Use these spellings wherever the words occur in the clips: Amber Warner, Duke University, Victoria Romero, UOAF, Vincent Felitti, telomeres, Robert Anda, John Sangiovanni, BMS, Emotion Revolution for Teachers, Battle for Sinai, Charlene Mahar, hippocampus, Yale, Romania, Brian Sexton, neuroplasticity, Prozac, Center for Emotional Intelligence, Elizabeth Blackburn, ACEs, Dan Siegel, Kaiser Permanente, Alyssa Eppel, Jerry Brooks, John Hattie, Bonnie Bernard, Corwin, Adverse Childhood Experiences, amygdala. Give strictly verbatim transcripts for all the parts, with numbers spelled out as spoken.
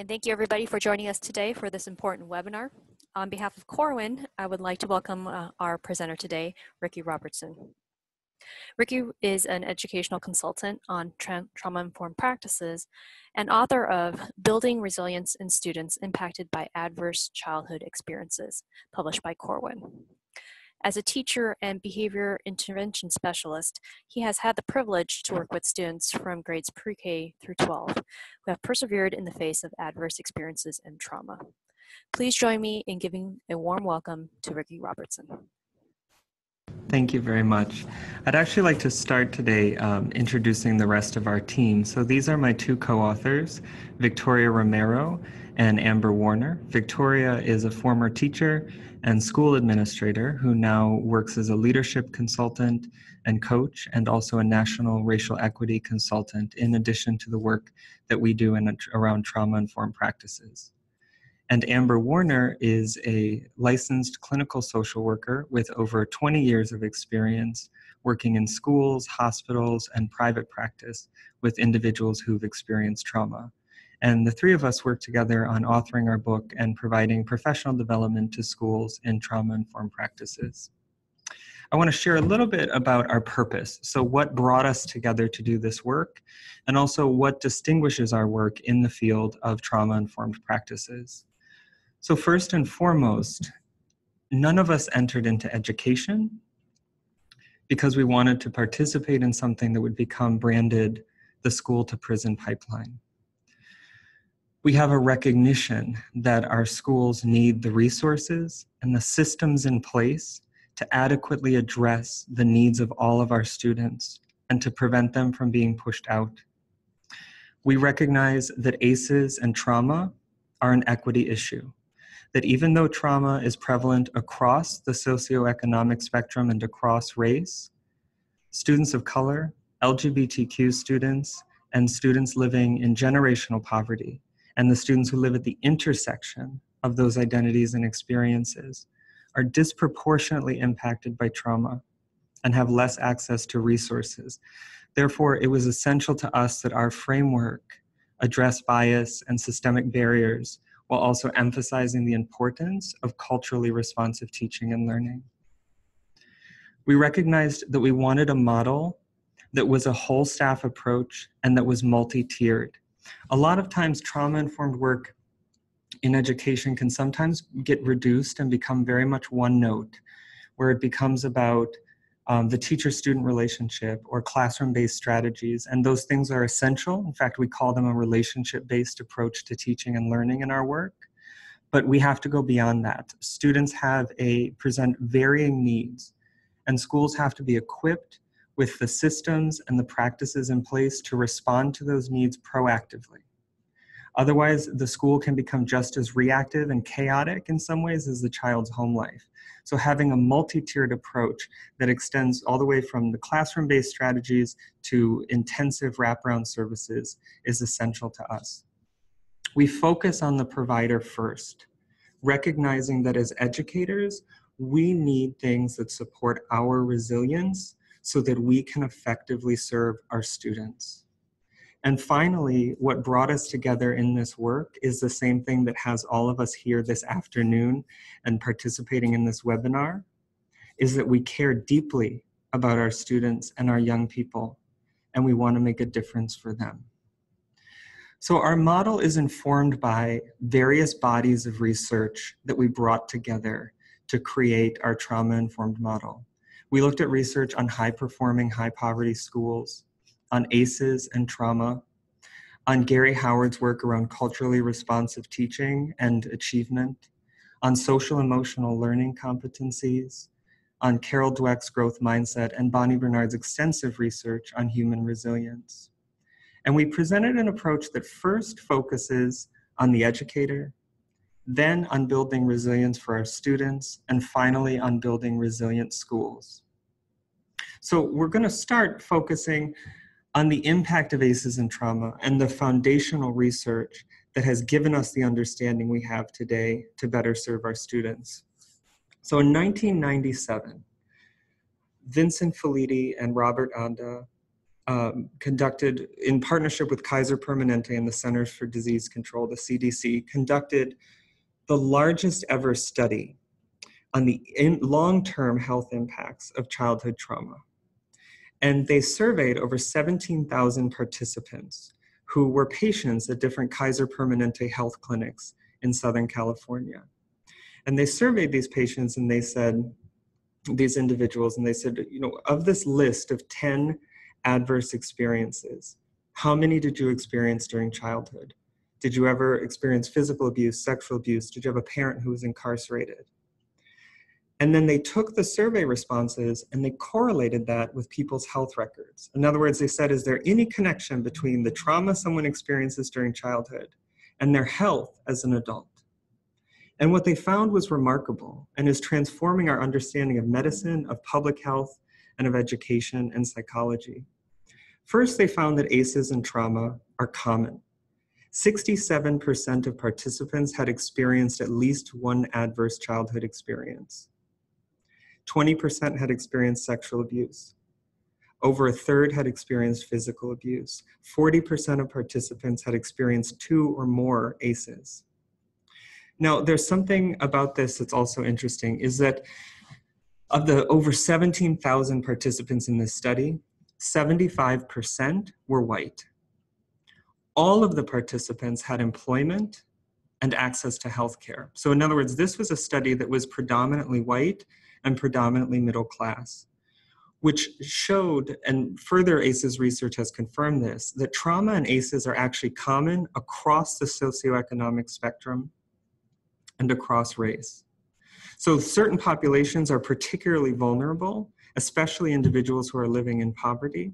And thank you everybody for joining us today for this important webinar. On behalf of Corwin, I would like to welcome uh, our presenter today, Ricky Robertson. Ricky is an educational consultant on tra trauma-informed practices and author of Building Resilience in Students Impacted by Adverse Childhood Experiences, published by Corwin. As a teacher and behavior intervention specialist, he has had the privilege to work with students from grades pre-K through twelve who have persevered in the face of adverse experiences and trauma. Please join me in giving a warm welcome to Ricky Robertson. Thank you very much. I'd actually like to start today um, introducing the rest of our team. So these are my two co-authors, Victoria Romero and Amber Warner. Victoria is a former teacher and school administrator who now works as a leadership consultant and coach, and also a national racial equity consultant, in addition to the work that we do in, around trauma-informed practices. And Amber Warner is a licensed clinical social worker with over twenty years of experience working in schools, hospitals, and private practice with individuals who've experienced trauma. And the three of us work together on authoring our book and providing professional development to schools in trauma-informed practices. I want to share a little bit about our purpose. So what brought us together to do this work, and also what distinguishes our work in the field of trauma-informed practices. So first and foremost, none of us entered into education because we wanted to participate in something that would become branded the school to prison pipeline. We have a recognition that our schools need the resources and the systems in place to adequately address the needs of all of our students and to prevent them from being pushed out. We recognize that A C Es and trauma are an equity issue, that even though trauma is prevalent across the socioeconomic spectrum and across race, students of color, L G B T Q students, and students living in generational poverty, and the students who live at the intersection of those identities and experiences, are disproportionately impacted by trauma and have less access to resources. Therefore, it was essential to us that our framework address bias and systemic barriers, while also emphasizing the importance of culturally responsive teaching and learning. We recognized that we wanted a model that was a whole staff approach and that was multi-tiered. A lot of times, trauma-informed work in education can sometimes get reduced and become very much one note, where it becomes about um, the teacher-student relationship or classroom-based strategies, and those things are essential. In fact, we call them a relationship-based approach to teaching and learning in our work, but we have to go beyond that. Students have a present varying needs, and schools have to be equipped with the systems and the practices in place to respond to those needs proactively. Otherwise, the school can become just as reactive and chaotic in some ways as the child's home life. So having a multi-tiered approach that extends all the way from the classroom-based strategies to intensive wraparound services is essential to us. We focus on the provider first, recognizing that as educators, we need things that support our resilience so that we can effectively serve our students. And finally, what brought us together in this work is the same thing that has all of us here this afternoon and participating in this webinar, is that we care deeply about our students and our young people, and we want to make a difference for them. So our model is informed by various bodies of research that we brought together to create our trauma-informed model. We looked at research on high-performing, high-poverty schools, on A C Es and trauma, on Gary Howard's work around culturally responsive teaching and achievement, on social emotional learning competencies, on Carol Dweck's growth mindset, and Bonnie Bernard's extensive research on human resilience. And we presented an approach that first focuses on the educator, then on building resilience for our students, and finally on building resilient schools. So we're going to start focusing on the impact of A C Es and trauma and the foundational research that has given us the understanding we have today to better serve our students. So in nineteen ninety-seven, Vincent Felitti and Robert Anda um, conducted in partnership with Kaiser Permanente and the Centers for Disease Control, the C D C, conducted the largest ever study on the long-term health impacts of childhood trauma. And they surveyed over seventeen thousand participants who were patients at different Kaiser Permanente health clinics in Southern California. And they surveyed these patients and they said, these individuals, and they said, you know, of this list of ten adverse experiences, how many did you experience during childhood? Did you ever experience physical abuse, sexual abuse? Did you have a parent who was incarcerated? And then they took the survey responses and they correlated that with people's health records. In other words, they said, is there any connection between the trauma someone experiences during childhood and their health as an adult? And what they found was remarkable and is transforming our understanding of medicine, of public health, and of education and psychology. First, they found that A C Es and trauma are common. sixty-seven percent of participants had experienced at least one adverse childhood experience. twenty percent had experienced sexual abuse. Over a third had experienced physical abuse. forty percent of participants had experienced two or more A C Es. Now, there's something about this that's also interesting, is that of the over seventeen thousand participants in this study, seventy-five percent were white. All of the participants had employment and access to health care. So in other words, this was a study that was predominantly white and predominantly middle class, which showed, and further A C Es research has confirmed this, that trauma and A C Es are actually common across the socioeconomic spectrum and across race. So certain populations are particularly vulnerable, especially individuals who are living in poverty.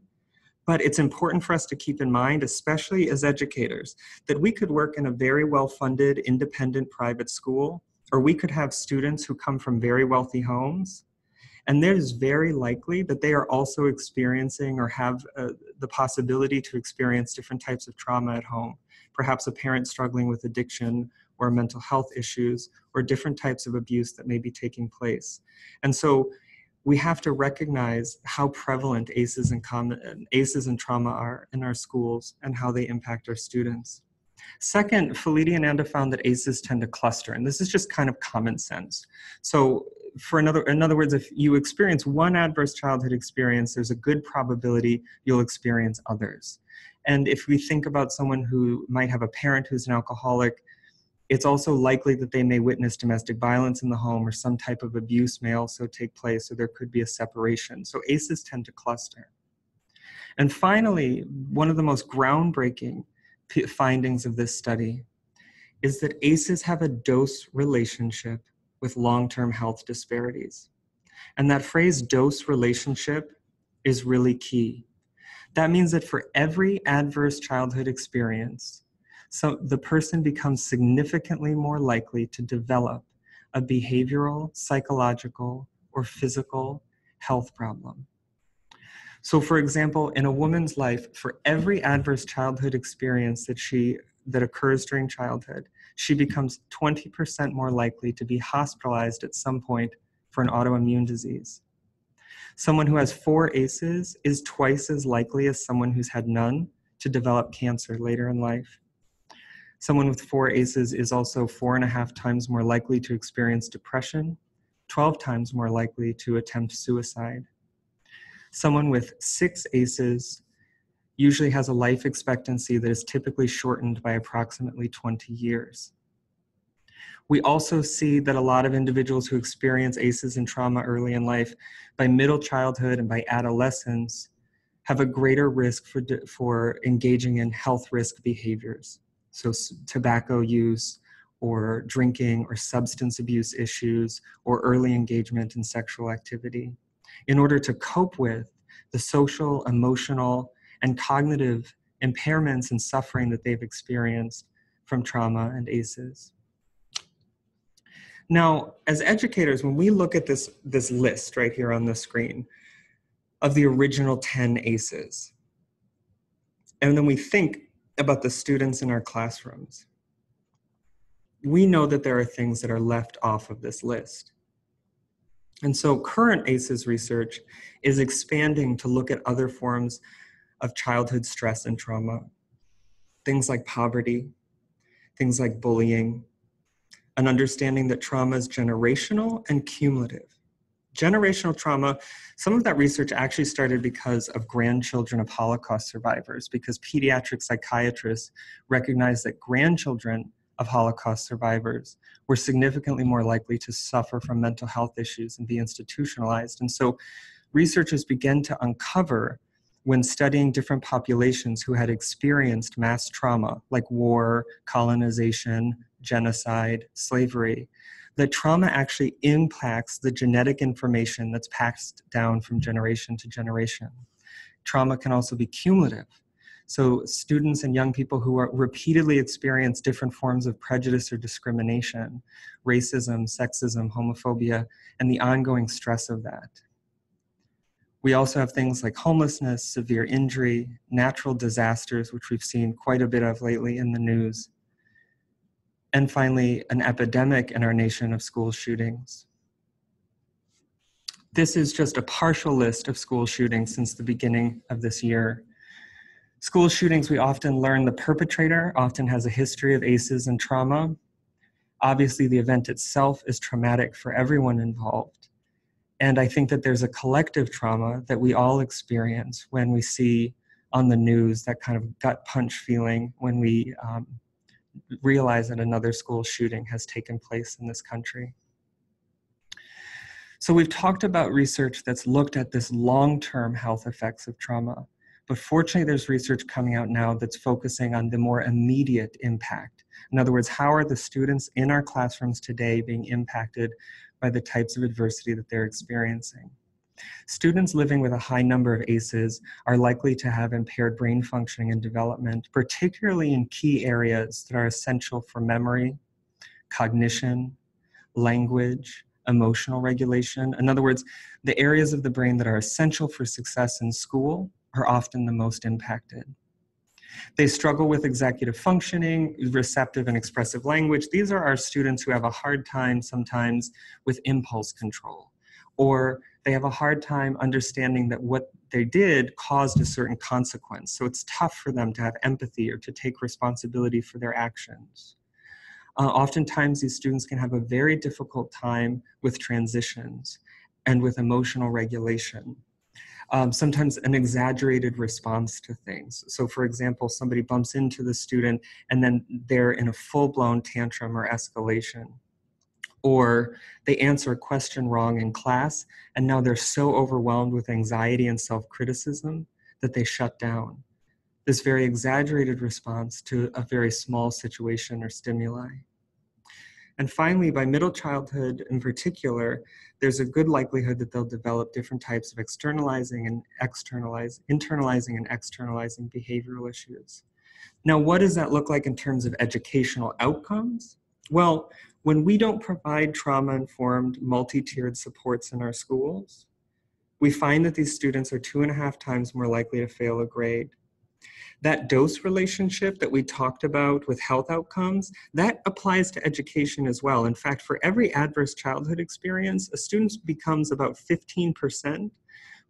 But it's important for us to keep in mind, especially as educators, that we could work in a very well-funded, independent private school, or we could have students who come from very wealthy homes, and there's very likely that they are also experiencing or have uh, the possibility to experience different types of trauma at home. Perhaps a parent struggling with addiction, or mental health issues, or different types of abuse that may be taking place. And so we have to recognize how prevalent A C Es and, common, A C Es and trauma are in our schools and how they impact our students. Second, Felitti and Anda found that A C Es tend to cluster, and this is just kind of common sense. So for another, in other words, if you experience one adverse childhood experience, there's a good probability you'll experience others. And if we think about someone who might have a parent who's an alcoholic, it's also likely that they may witness domestic violence in the home, or some type of abuse may also take place, so there could be a separation. So A C Es tend to cluster. And finally, one of the most groundbreaking findings of this study is that A C Es have a dose relationship with long-term health disparities. And that phrase, dose relationship, is really key. That means that for every adverse childhood experience, so the person becomes significantly more likely to develop a behavioral, psychological, or physical health problem. So for example, in a woman's life, for every adverse childhood experience that she that occurs during childhood, she becomes twenty percent more likely to be hospitalized at some point for an autoimmune disease. Someone who has four A C Es is twice as likely as someone who's had none to develop cancer later in life. Someone with four A C Es is also four and a half times more likely to experience depression, twelve times more likely to attempt suicide. Someone with six A C Es usually has a life expectancy that is typically shortened by approximately twenty years. We also see that a lot of individuals who experience A C Es and trauma early in life, by middle childhood and by adolescence, have a greater risk for, for engaging in health risk behaviors. So tobacco use, or drinking, or substance abuse issues, or early engagement in sexual activity, in order to cope with the social, emotional, and cognitive impairments and suffering that they've experienced from trauma and A C Es. Now, as educators, when we look at this, this list right here on the screen of the original ten A C Es, and then we think about the students in our classrooms, we know that there are things that are left off of this list. And so current A C Es research is expanding to look at other forms of childhood stress and trauma. Things like poverty, things like bullying, an understanding that trauma is generational and cumulative. Generational trauma, some of that research actually started because of grandchildren of Holocaust survivors, because pediatric psychiatrists recognized that grandchildren of Holocaust survivors were significantly more likely to suffer from mental health issues and be institutionalized. And so researchers began to uncover, when studying different populations who had experienced mass trauma, like war, colonization, genocide, slavery, that trauma actually impacts the genetic information that's passed down from generation to generation. Trauma can also be cumulative. So students and young people who are repeatedly experience different forms of prejudice or discrimination, racism, sexism, homophobia, and the ongoing stress of that. We also have things like homelessness, severe injury, natural disasters, which we've seen quite a bit of lately in the news. And finally, an epidemic in our nation of school shootings. This is just a partial list of school shootings since the beginning of this year. School shootings, we often learn the perpetrator often has a history of A C Es and trauma. Obviously, the event itself is traumatic for everyone involved. And I think that there's a collective trauma that we all experience when we see on the news that kind of gut punch feeling when we um, realize that another school shooting has taken place in this country. So we've talked about research that's looked at this long-term health effects of trauma, but fortunately there's research coming out now that's focusing on the more immediate impact. In other words, how are the students in our classrooms today being impacted by the types of adversity that they're experiencing? Students living with a high number of A C Es are likely to have impaired brain functioning and development, particularly in key areas that are essential for memory, cognition, language, emotional regulation. In other words, the areas of the brain that are essential for success in school are often the most impacted. They struggle with executive functioning, receptive and expressive language. These are our students who have a hard time sometimes with impulse control, or they have a hard time understanding that what they did caused a certain consequence. So it's tough for them to have empathy or to take responsibility for their actions. Uh, oftentimes, these students can have a very difficult time with transitions and with emotional regulation. Um, sometimes an exaggerated response to things. So for example, somebody bumps into the student and then they're in a full-blown tantrum or escalation. Or they answer a question wrong in class and now they're so overwhelmed with anxiety and self-criticism that they shut down. This very exaggerated response to a very small situation or stimuli. And finally, by middle childhood in particular, there's a good likelihood that they'll develop different types of externalizing and externalizing, internalizing and externalizing behavioral issues. Now, what does that look like in terms of educational outcomes? Well, when we don't provide trauma-informed, multi-tiered supports in our schools, we find that these students are two and a half times more likely to fail a grade. That dose relationship that we talked about with health outcomes, that applies to education as well. In fact, for every adverse childhood experience, a student becomes about fifteen percent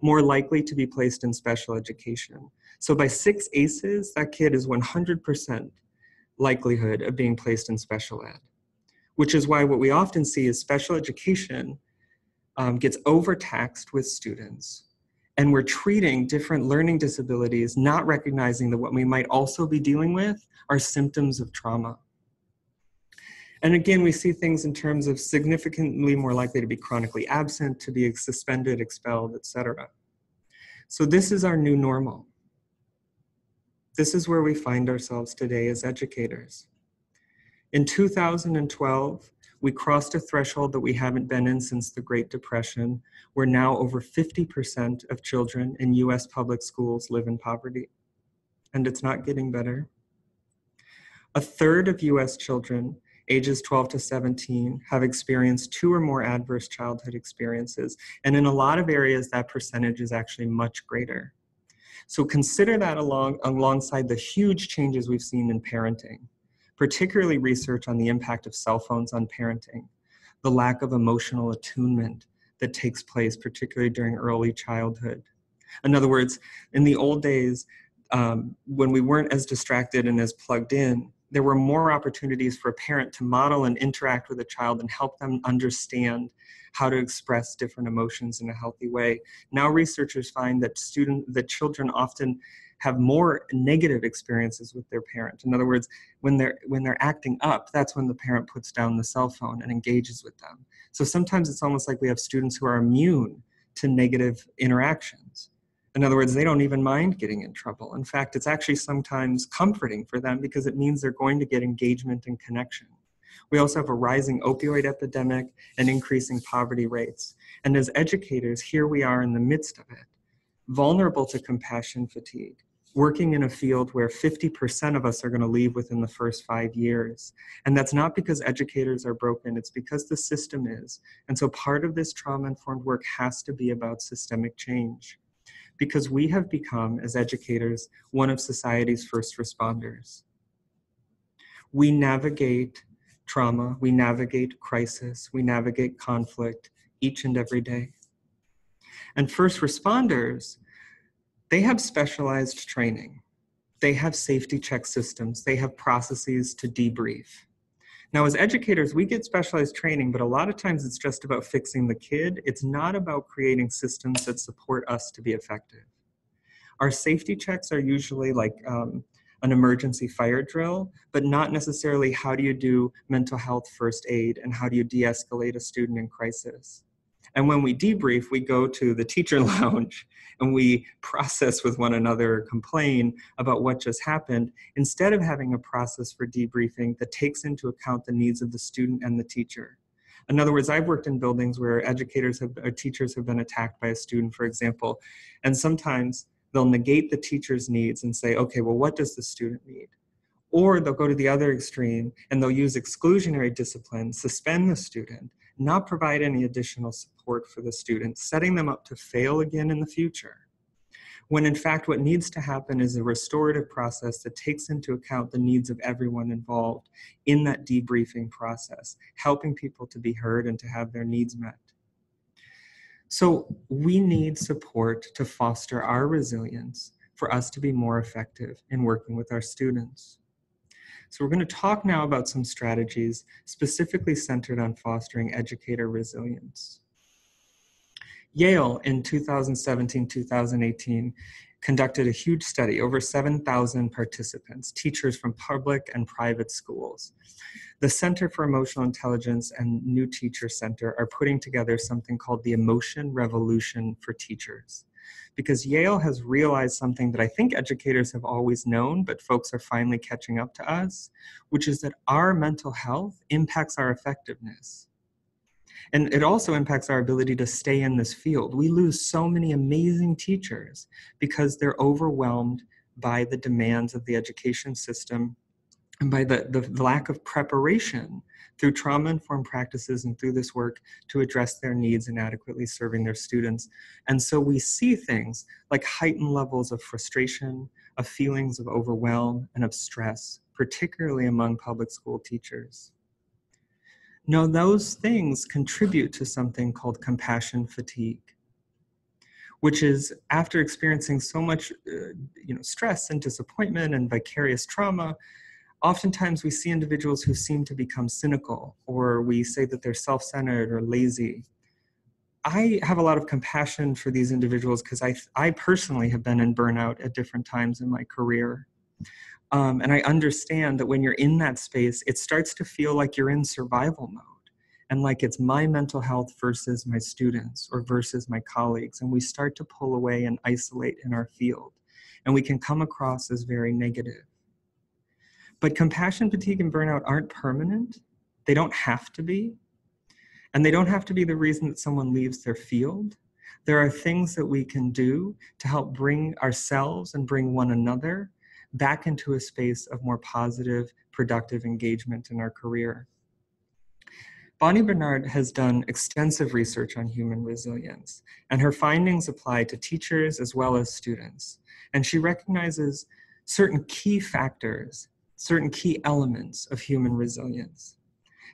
more likely to be placed in special education. So by six A C Es, that kid is one hundred percent likelihood of being placed in special ed, which is why what we often see is special education um, gets overtaxed with students. And we're treating different learning disabilities, not recognizing that what we might also be dealing with are symptoms of trauma. And again, we see things in terms of significantly more likely to be chronically absent, to be suspended, expelled, et cetera. So this is our new normal. This is where we find ourselves today as educators. In two thousand twelve, we crossed a threshold that we haven't been in since the Great Depression, where now over fifty percent of children in U S public schools live in poverty. And it's not getting better. A third of U S children ages twelve to seventeen have experienced two or more adverse childhood experiences. And in a lot of areas, that percentage is actually much greater. So consider that along, alongside the huge changes we've seen in parenting, particularly research on the impact of cell phones on parenting, the lack of emotional attunement that takes place, particularly during early childhood, In other words, in the old days, um, when we weren't as distracted and as plugged in, there were more opportunities for a parent to model and interact with a child and help them understand how to express different emotions in a healthy way. Now researchers find that student, that children often have more negative experiences with their parent. In other words, when they're, when they're acting up, that's when the parent puts down the cell phone and engages with them. So sometimes it's almost like we have students who are immune to negative interactions. In other words, they don't even mind getting in trouble. In fact, it's actually sometimes comforting for them because it means they're going to get engagement and connection. We also have a rising opioid epidemic and increasing poverty rates. And as educators, here we are in the midst of it, vulnerable to compassion fatigue, working in a field where fifty percent of us are going to leave within the first five years. And that's not because educators are broken, it's because the system is. And so part of this trauma-informed work has to be about systemic change, because we have become, as educators, one of society's first responders. We navigate trauma, we navigate crisis, we navigate conflict each and every day. And first responders, they have specialized training. They have safety check systems, they have processes to debrief. Now, as educators, we get specialized training, but a lot of times it's just about fixing the kid. It's not about creating systems that support us to be effective. Our safety checks are usually like um, an emergency fire drill, but not necessarily how do you do mental health first aid and how do you de-escalate a student in crisis. And when we debrief, we go to the teacher lounge and we process with one another, complain about what just happened, instead of having a process for debriefing that takes into account the needs of the student and the teacher. In other words, I've worked in buildings where educators have, or teachers have been attacked by a student, for example, and sometimes they'll negate the teacher's needs and say, okay, well, what does the student need? Or they'll go to the other extreme and they'll use exclusionary discipline, suspend the student, not provide any additional support for the students, setting them up to fail again in the future. When in fact, what needs to happen is a restorative process that takes into account the needs of everyone involved in that debriefing process, helping people to be heard and to have their needs met. So we need support to foster our resilience for us to be more effective in working with our students. So we're going to talk now about some strategies specifically centered on fostering educator resilience. Yale in two thousand seventeen, two thousand eighteen conducted a huge study, over seven thousand participants, teachers from public and private schools. The Center for Emotional Intelligence and New Teacher Center are putting together something called the Emotion Revolution for Teachers, because Yale has realized something that I think educators have always known, but folks are finally catching up to us, which is that our mental health impacts our effectiveness. And it also impacts our ability to stay in this field. We lose so many amazing teachers because they're overwhelmed by the demands of the education system and by the, the lack of preparation through trauma-informed practices and through this work to address their needs in adequately serving their students. And so we see things like heightened levels of frustration, of feelings of overwhelm, and of stress, particularly among public school teachers. Now, those things contribute to something called compassion fatigue, which is after experiencing so much uh, you know, stress and disappointment and vicarious trauma, oftentimes we see individuals who seem to become cynical, or we say that they're self-centered or lazy. I have a lot of compassion for these individuals because I, I personally have been in burnout at different times in my career. Um, and I understand that when you're in that space, it starts to feel like you're in survival mode and like it's my mental health versus my students or versus my colleagues. And we start to pull away and isolate in our field, and we can come across as very negative. But compassion fatigue and burnout aren't permanent. They don't have to be. And they don't have to be the reason that someone leaves their field. There are things that we can do to help bring ourselves and bring one another back into a space of more positive, productive engagement in our career. Bonnie Bernard has done extensive research on human resilience, and her findings apply to teachers as well as students. And she recognizes certain key factors, certain key elements of human resilience.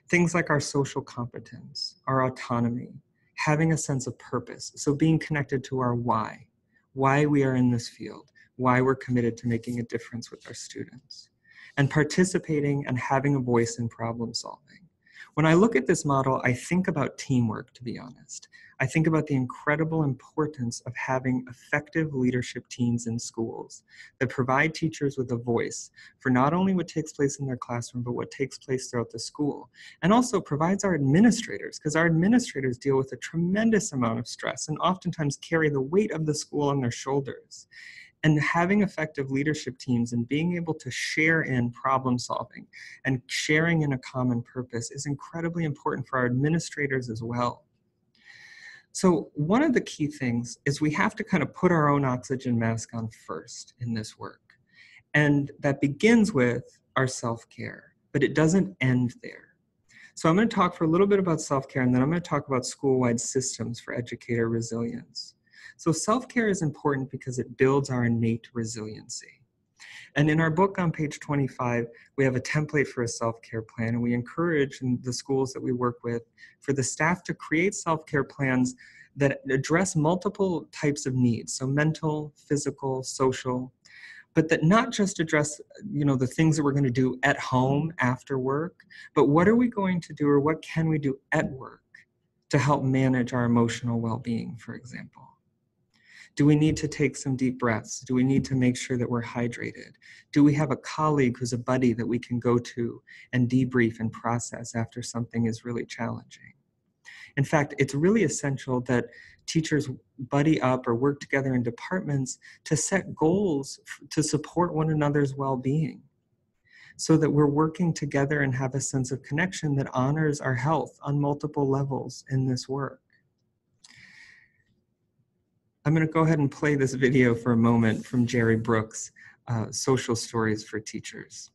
Things like our social competence, our autonomy, having a sense of purpose, so being connected to our why. why we are in this field, why we're committed to making a difference with our students, and participating and having a voice in problem solving. When I look at this model, I think about teamwork, to be honest. I think about the incredible importance of having effective leadership teams in schools that provide teachers with a voice for not only what takes place in their classroom, but what takes place throughout the school. And also provides our administrators, because our administrators deal with a tremendous amount of stress and oftentimes carry the weight of the school on their shoulders. And having effective leadership teams and being able to share in problem solving and sharing in a common purpose is incredibly important for our administrators as well. So one of the key things is we have to kind of put our own oxygen mask on first in this work. And that begins with our self-care, but it doesn't end there. So I'm going to talk for a little bit about self-care, and then I'm going to talk about school-wide systems for educator resilience. So self-care is important because it builds our innate resiliency. And in our book on page twenty-five, we have a template for a self-care plan, and we encourage in the schools that we work with for the staff to create self-care plans that address multiple types of needs, so mental, physical, social, but that not just address, you know, the things that we're going to do at home after work, but what are we going to do or what can we do at work to help manage our emotional well-being, for example. Do we need to take some deep breaths? Do we need to make sure that we're hydrated? Do we have a colleague who's a buddy that we can go to and debrief and process after something is really challenging? In fact, it's really essential that teachers buddy up or work together in departments to set goals to support one another's well-being, so that we're working together and have a sense of connection that honors our health on multiple levels in this work. I'm going to go ahead and play this video for a moment from Jerry Brooks, uh, Social Stories for Teachers.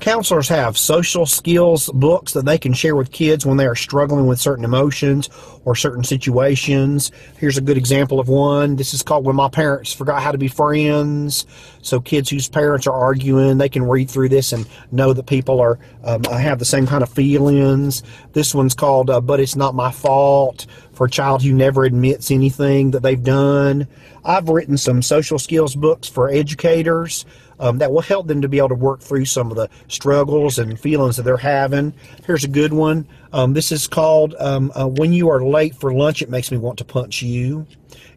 Counselors have social skills books that they can share with kids when they are struggling with certain emotions or certain situations. Here's a good example of one. This is called When My Parents Forgot How to Be Friends. So kids whose parents are arguing, they can read through this and know that people are um, have the same kind of feelings. This one's called uh, But It's Not My Fault, for a child who never admits anything that they've done. I've written some social skills books for educators Um, that will help them to be able to work through some of the struggles and feelings that they're having. Here's a good one. Um, this is called um, uh, When You Are Late for Lunch, It Makes Me Want to Punch You.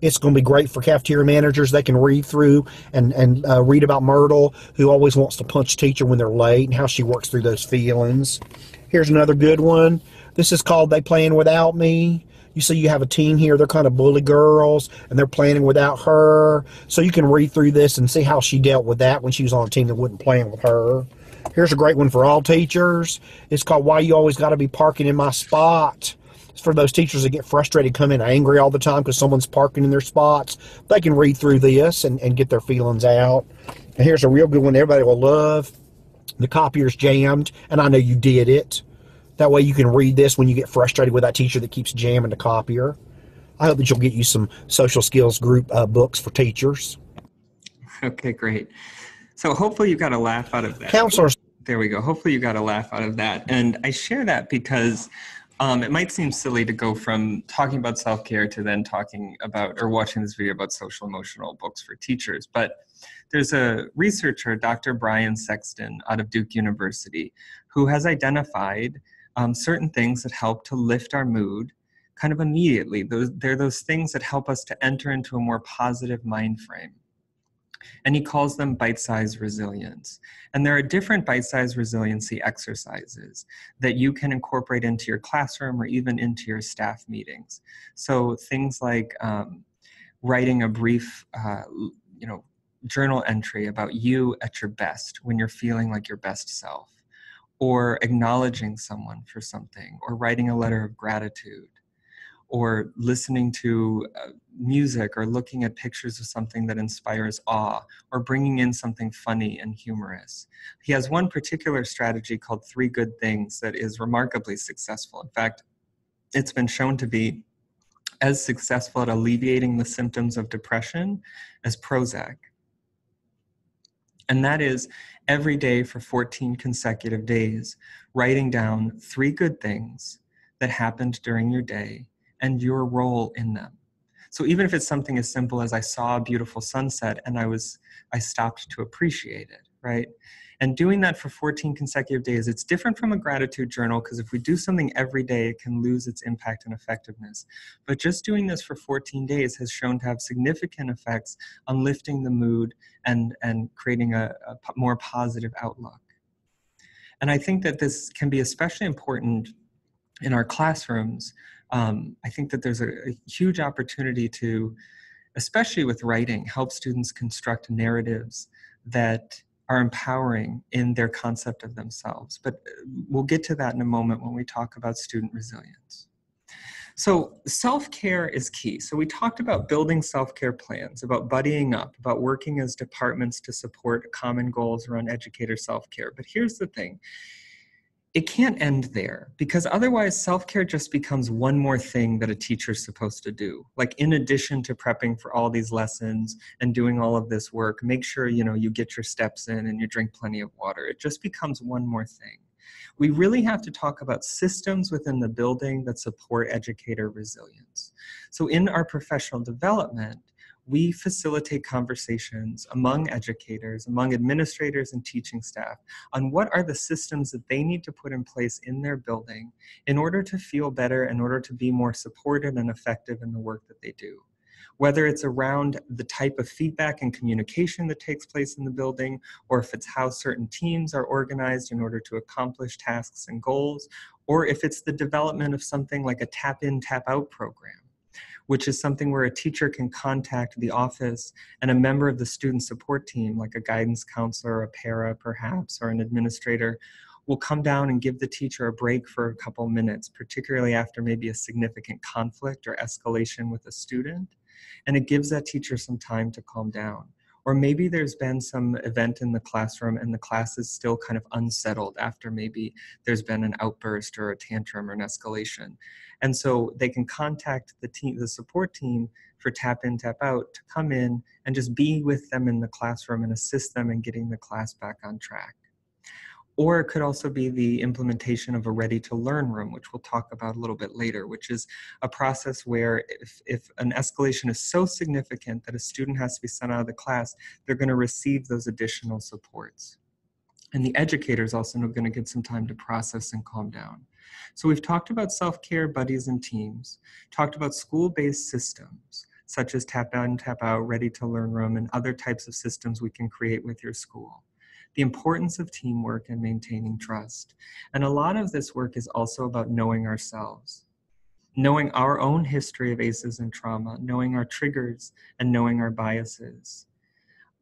It's going to be great for cafeteria managers. They can read through and, and uh, read about Myrtle, who always wants to punch teacher when they're late, and how she works through those feelings. Here's another good one. This is called They Playing Without Me. You see you have a team here, they're kind of bully girls, and they're planning without her. So you can read through this and see how she dealt with that when she was on a team that wouldn't plan with her. Here's a great one for all teachers. It's called Why You Always Got to Be Parking in My Spot. It's for those teachers that get frustrated, come in angry all the time because someone's parking in their spots. They can read through this and, and get their feelings out. And here's a real good one everybody will love. The copier's jammed, and I know you did it. That way you can read this when you get frustrated with that teacher that keeps jamming the copier. I hope that you'll get you some social skills group uh, books for teachers. Okay, great. So hopefully you got a laugh out of that. Counselors. There we go. Hopefully you got a laugh out of that. And I share that because um, it might seem silly to go from talking about self-care to then talking about or watching this video about social emotional books for teachers. But there's a researcher, Doctor Brian Sexton, out of Duke University, who has identified Um, certain things that help to lift our mood kind of immediately. Those, they're those things that help us to enter into a more positive mind frame. And he calls them bite-sized resilience. And there are different bite-sized resiliency exercises that you can incorporate into your classroom or even into your staff meetings. So things like um, writing a brief, uh, you know, journal entry about you at your best when you're feeling like your best self, or acknowledging someone for something, or writing a letter of gratitude, or listening to music, or looking at pictures of something that inspires awe, or bringing in something funny and humorous. He has one particular strategy called Three Good Things that is remarkably successful. In fact, it's been shown to be as successful at alleviating the symptoms of depression as Prozac. And that is every day for fourteen consecutive days, writing down three good things that happened during your day and your role in them. So even if it's something as simple as I saw a beautiful sunset and I was, I stopped to appreciate it, right? And doing that for fourteen consecutive days, it's different from a gratitude journal, because if we do something every day, it can lose its impact and effectiveness. But just doing this for fourteen days has shown to have significant effects on lifting the mood and, and creating a, a more positive outlook. And I think that this can be especially important in our classrooms. Um, I think that there's a, a huge opportunity to, especially with writing, help students construct narratives that are empowering in their concept of themselves. But we'll get to that in a moment when we talk about student resilience. So self-care is key. So we talked about building self-care plans, about buddying up, about working as departments to support common goals around educator self-care. But here's the thing. It can't end there, because otherwise self-care just becomes one more thing that a teacher is supposed to do. Like, in addition to prepping for all these lessons and doing all of this work, make sure, you know, you get your steps in and you drink plenty of water. It just becomes one more thing. We really have to talk about systems within the building that support educator resilience. So in our professional development, we facilitate conversations among educators, among administrators and teaching staff on what are the systems that they need to put in place in their building in order to feel better, in order to be more supported and effective in the work that they do. Whether it's around the type of feedback and communication that takes place in the building, or if it's how certain teams are organized in order to accomplish tasks and goals, or if it's the development of something like a tap-in, tap-out program, which is something where a teacher can contact the office and a member of the student support team, like a guidance counselor, a para perhaps, or an administrator, will come down and give the teacher a break for a couple minutes, particularly after maybe a significant conflict or escalation with a student. And it gives that teacher some time to calm down. Or maybe there's been some event in the classroom and the class is still kind of unsettled after maybe there's been an outburst or a tantrum or an escalation. And so they can contact the team, the support team for tap in, tap out, to come in and just be with them in the classroom and assist them in getting the class back on track. Or it could also be the implementation of a ready-to-learn room, which we'll talk about a little bit later, which is a process where if, if an escalation is so significant that a student has to be sent out of the class, they're going to receive those additional supports. And the educator is also going to get some time to process and calm down. So we've talked about self-care, buddies, and teams, talked about school-based systems, such as tap-in, tap-out, ready-to-learn room, and other types of systems we can create with your school. The importance of teamwork and maintaining trust. And a lot of this work is also about knowing ourselves, knowing our own history of A C Es and trauma, knowing our triggers and knowing our biases.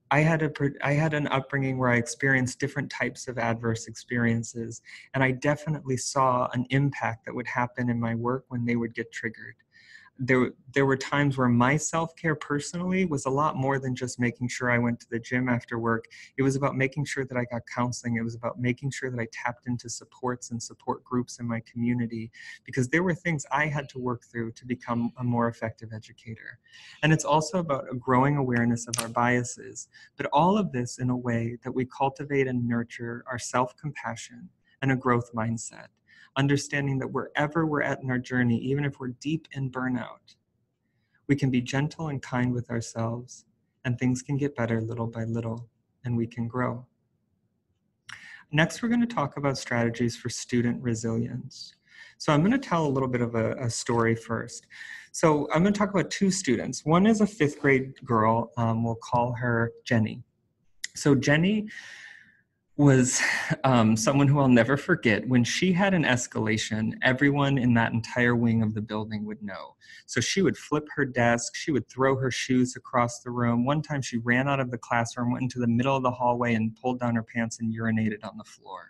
I had, a, I had an upbringing where I experienced different types of adverse experiences, and I definitely saw an impact that would happen in my work when they would get triggered. There, there were times where my self-care personally was a lot more than just making sure I went to the gym after work. It was about making sure that I got counseling. It was about making sure that I tapped into supports and support groups in my community, because there were things I had to work through to become a more effective educator. And it's also about a growing awareness of our biases, but all of this in a way that we cultivate and nurture our self-compassion and a growth mindset. Understanding that wherever we're at in our journey, even if we're deep in burnout, we can be gentle and kind with ourselves, and things can get better little by little, and we can grow. Next, we're going to talk about strategies for student resilience. So I'm going to tell a little bit of a, a story first. So I'm going to talk about two students. One is a fifth grade girl. Um, we'll call her Jenny. So Jenny was um, someone who I'll never forget. When she had an escalation, everyone in that entire wing of the building would know. So she would flip her desk, she would throw her shoes across the room. One time she ran out of the classroom, went into the middle of the hallway and pulled down her pants and urinated on the floor.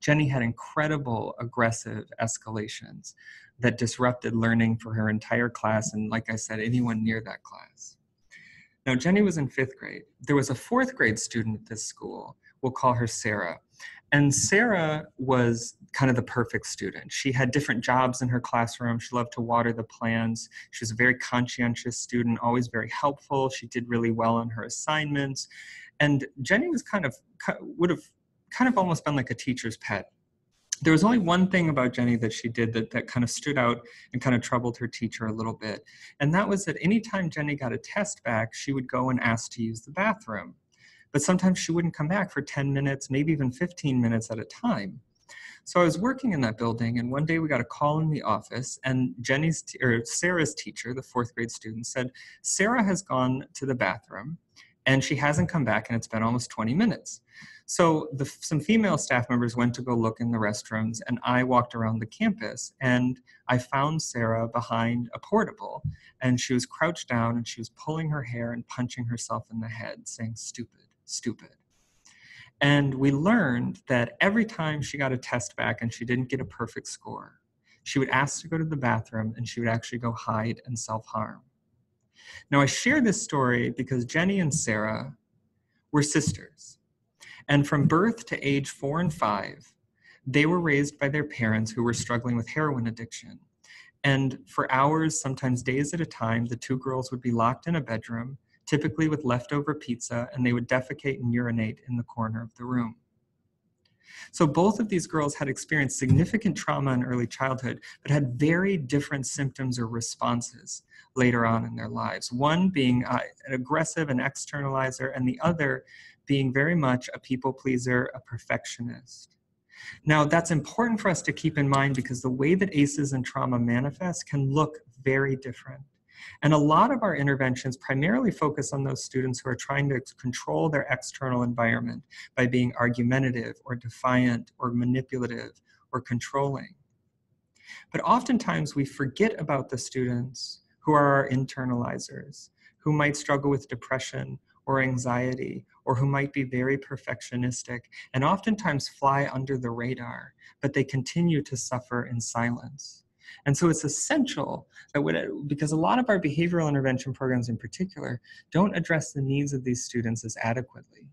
Jenny had incredible aggressive escalations that disrupted learning for her entire class and, like I said, anyone near that class. Now, Jenny was in fifth grade. There was a fourth grade student at this school. We'll call her Sarah. And Sarah was kind of the perfect student. She had different jobs in her classroom. She loved to water the plants. She was a very conscientious student, always very helpful. She did really well on her assignments. And Jenny was kind of, would have kind of almost been like a teacher's pet. There was only one thing about Jenny that she did that, that kind of stood out and kind of troubled her teacher a little bit. And that was that anytime Jenny got a test back, she would go and ask to use the bathroom. But sometimes she wouldn't come back for ten minutes, maybe even fifteen minutes at a time. So I was working in that building, and one day we got a call in the office, and Jenny's or Sarah's teacher, the fourth grade student, said, Sarah has gone to the bathroom, and she hasn't come back, and it's been almost twenty minutes. So the, some female staff members went to go look in the restrooms, and I walked around the campus, and I found Sarah behind a portable, and she was crouched down, and she was pulling her hair and punching herself in the head, saying, stupid, stupid. And we learned that every time she got a test back and she didn't get a perfect score, she would ask to go to the bathroom and she would actually go hide and self-harm. Now, I share this story because Jenny and Sarah were sisters. And from birth to age four and five, they were raised by their parents who were struggling with heroin addiction. And for hours, sometimes days at a time, the two girls would be locked in a bedroom, typically with leftover pizza, and they would defecate and urinate in the corner of the room. So both of these girls had experienced significant trauma in early childhood, but had very different symptoms or responses later on in their lives. One being uh, an aggressive, an externalizer, and the other being very much a people pleaser, a perfectionist. Now, that's important for us to keep in mind because the way that A C Es and trauma manifest can look very different. And a lot of our interventions primarily focus on those students who are trying to control their external environment by being argumentative or defiant or manipulative or controlling. But oftentimes we forget about the students who are our internalizers, who might struggle with depression or anxiety, or who might be very perfectionistic and oftentimes fly under the radar, but they continue to suffer in silence. And so it's essential that when it, because a lot of our behavioral intervention programs in particular don't address the needs of these students as adequately.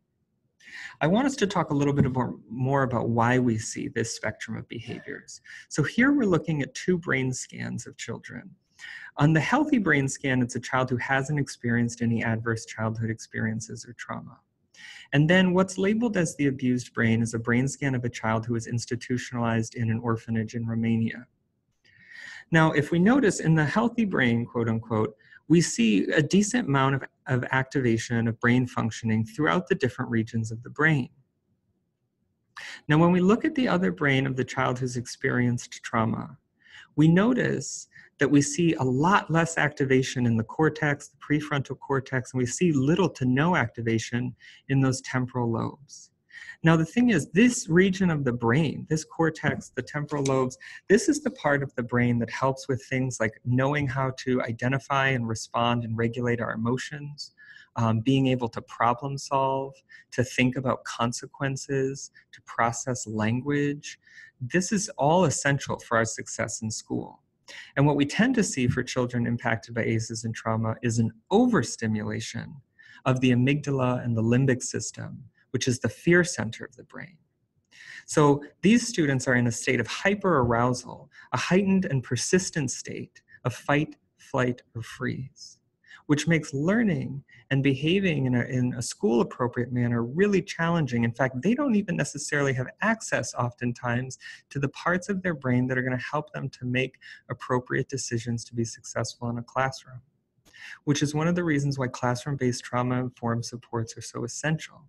I want us to talk a little bit more, more about why we see this spectrum of behaviors. So here we're looking at two brain scans of children. On the healthy brain scan, it's a child who hasn't experienced any adverse childhood experiences or trauma. And then what's labeled as the abused brain is a brain scan of a child who was institutionalized in an orphanage in Romania. Now, if we notice in the healthy brain, quote unquote, we see a decent amount of, of activation of brain functioning throughout the different regions of the brain. Now, when we look at the other brain of the child who's experienced trauma, we notice that we see a lot less activation in the cortex, the prefrontal cortex, and we see little to no activation in those temporal lobes. Now, the thing is, this region of the brain, this cortex, the temporal lobes, this is the part of the brain that helps with things like knowing how to identify and respond and regulate our emotions, um, being able to problem solve, to think about consequences, to process language. This is all essential for our success in school. And what we tend to see for children impacted by A C Es and trauma is an overstimulation of the amygdala and the limbic system, which is the fear center of the brain. So these students are in a state of hyperarousal, a heightened and persistent state of fight, flight, or freeze, which makes learning and behaving in a, in a school-appropriate manner really challenging. In fact, they don't even necessarily have access oftentimes to the parts of their brain that are going to help them to make appropriate decisions to be successful in a classroom, which is one of the reasons why classroom-based trauma-informed supports are so essential.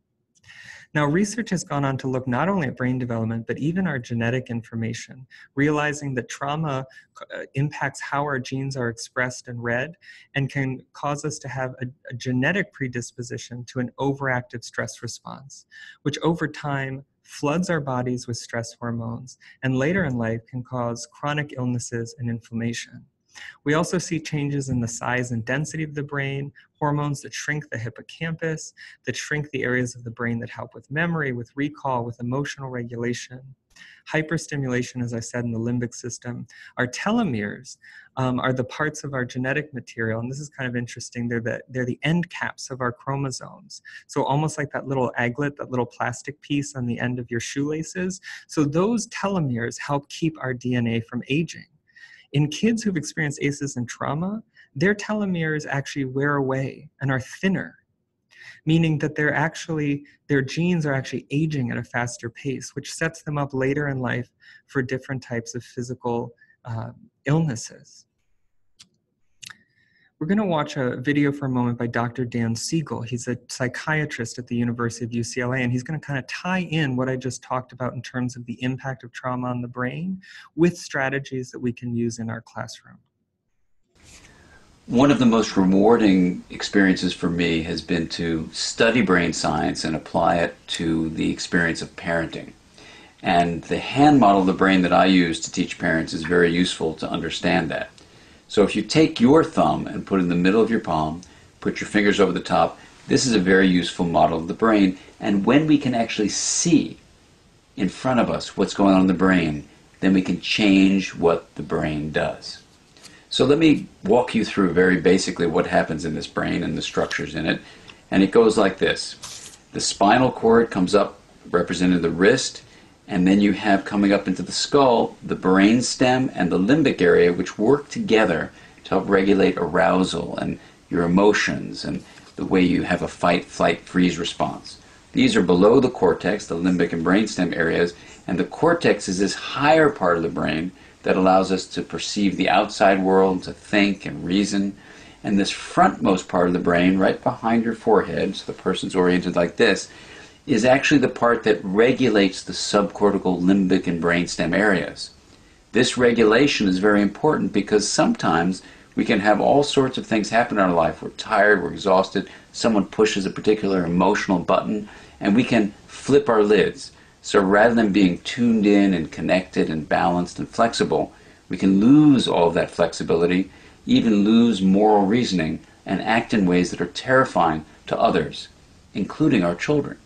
Now, research has gone on to look not only at brain development, but even our genetic information, realizing that trauma impacts how our genes are expressed and read and can cause us to have a, a genetic predisposition to an overactive stress response, which over time floods our bodies with stress hormones and later in life can cause chronic illnesses and inflammation. We also see changes in the size and density of the brain, hormones that shrink the hippocampus, that shrink the areas of the brain that help with memory, with recall, with emotional regulation, hyperstimulation, as I said, in the limbic system. Our telomeres um, are the parts of our genetic material, and this is kind of interesting. They're the, they're the end caps of our chromosomes, so almost like that little aglet, that little plastic piece on the end of your shoelaces. So those telomeres help keep our D N A from aging. In kids who've experienced A C Es and trauma, their telomeres actually wear away and are thinner, meaning that they're actually, their genes are actually aging at a faster pace, which sets them up later in life for different types of physical uh, illnesses. We're going to watch a video for a moment by Doctor Dan Siegel. He's a psychiatrist at the University of U C L A, and he's going to kind of tie in what I just talked about in terms of the impact of trauma on the brain with strategies that we can use in our classroom. One of the most rewarding experiences for me has been to study brain science and apply it to the experience of parenting. And the hand model of the brain that I use to teach parents is very useful to understand that. So if you take your thumb and put it in the middle of your palm, put your fingers over the top, this is a very useful model of the brain. And when we can actually see in front of us what's going on in the brain, then we can change what the brain does. So let me walk you through very basically what happens in this brain and the structures in it. And it goes like this. The spinal cord comes up, representing the wrist, and then you have coming up into the skull, the brain stem and the limbic area, which work together to help regulate arousal and your emotions and the way you have a fight, flight, freeze response. These are below the cortex, the limbic and brainstem areas, and the cortex is this higher part of the brain that allows us to perceive the outside world, to think and reason. And this frontmost part of the brain, right behind your forehead, so the person's oriented like this, is actually the part that regulates the subcortical, limbic, and brainstem areas. This regulation is very important because sometimes we can have all sorts of things happen in our life. We're tired, we're exhausted, someone pushes a particular emotional button, and we can flip our lids. So rather than being tuned in and connected and balanced and flexible, we can lose all of that flexibility, even lose moral reasoning, and act in ways that are terrifying to others, including our children.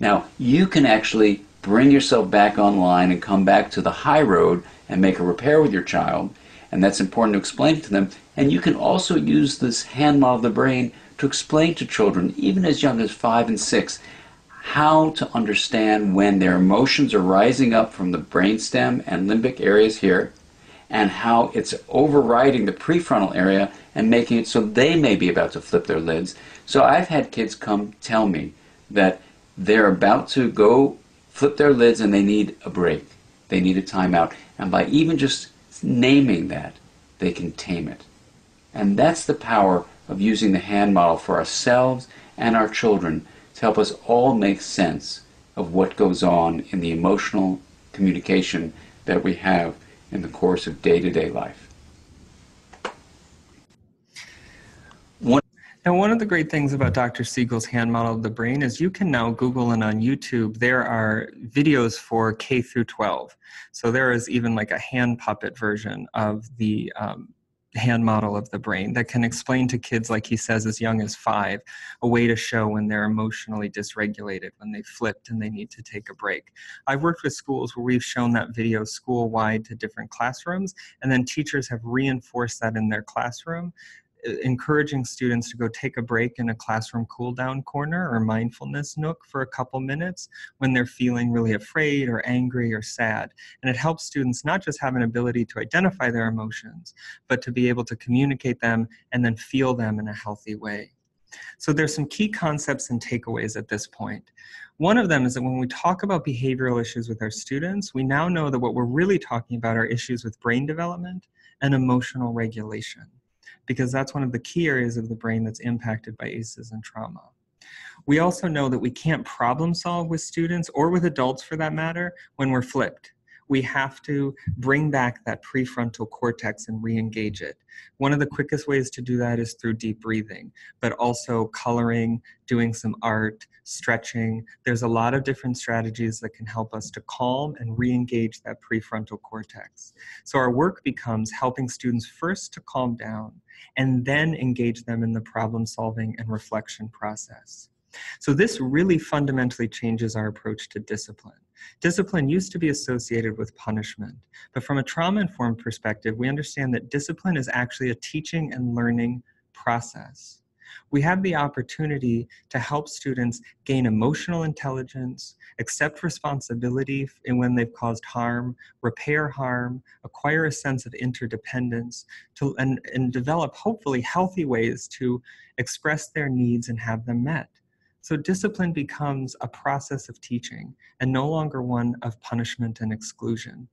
Now, you can actually bring yourself back online and come back to the high road and make a repair with your child, and that's important to explain to them. And you can also use this hand model of the brain to explain to children, even as young as five and six, how to understand when their emotions are rising up from the brainstem and limbic areas here, and how it's overriding the prefrontal area and making it so they may be about to flip their lids. So I've had kids come tell me that they're about to go flip their lids and they need a break. They need a timeout. And by even just naming that, they can tame it. And that's the power of using the hand model for ourselves and our children to help us all make sense of what goes on in the emotional communication that we have in the course of day-to-day life. One now, one of the great things about Doctor Siegel's hand model of the brain is you can now Google, and on YouTube there are videos for K through twelve. So there is even like a hand puppet version of the um, hand model of the brain that can explain to kids, like he says, as young as five, a way to show when they're emotionally dysregulated, when they flipped and they need to take a break. I've worked with schools where we've shown that video school-wide to different classrooms, and then teachers have reinforced that in their classroom, encouraging students to go take a break in a classroom cool down corner or mindfulness nook for a couple minutes when they're feeling really afraid or angry or sad. And it helps students not just have an ability to identify their emotions, but to be able to communicate them and then feel them in a healthy way. So there's some key concepts and takeaways at this point. One of them is that when we talk about behavioral issues with our students, we now know that what we're really talking about are issues with brain development and emotional regulation, because that's one of the key areas of the brain that's impacted by A C Es and trauma. We also know that we can't problem solve with students, or with adults for that matter, when we're flipped. We have to bring back that prefrontal cortex and re-engage it. One of the quickest ways to do that is through deep breathing, but also coloring, doing some art, stretching. There's a lot of different strategies that can help us to calm and re-engage that prefrontal cortex. So our work becomes helping students first to calm down and then engage them in the problem solving and reflection process. So this really fundamentally changes our approach to discipline. Discipline used to be associated with punishment, but from a trauma-informed perspective, we understand that discipline is actually a teaching and learning process. we have the opportunity to help students gain emotional intelligence, accept responsibility when they've caused harm, repair harm, acquire a sense of interdependence, to, and, and develop hopefully healthy ways to express their needs and have them met. So discipline becomes a process of teaching and no longer one of punishment and exclusion.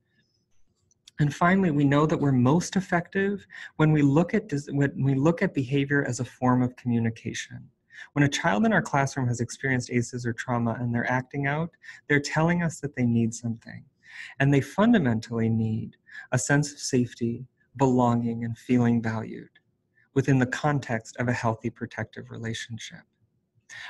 And finally, we know that we're most effective when we look at when we look at behavior as a form of communication. When a child in our classroom has experienced A C Es or trauma and they're acting out, they're telling us that they need something. And they fundamentally need a sense of safety, belonging, and feeling valued within the context of a healthy protective relationship.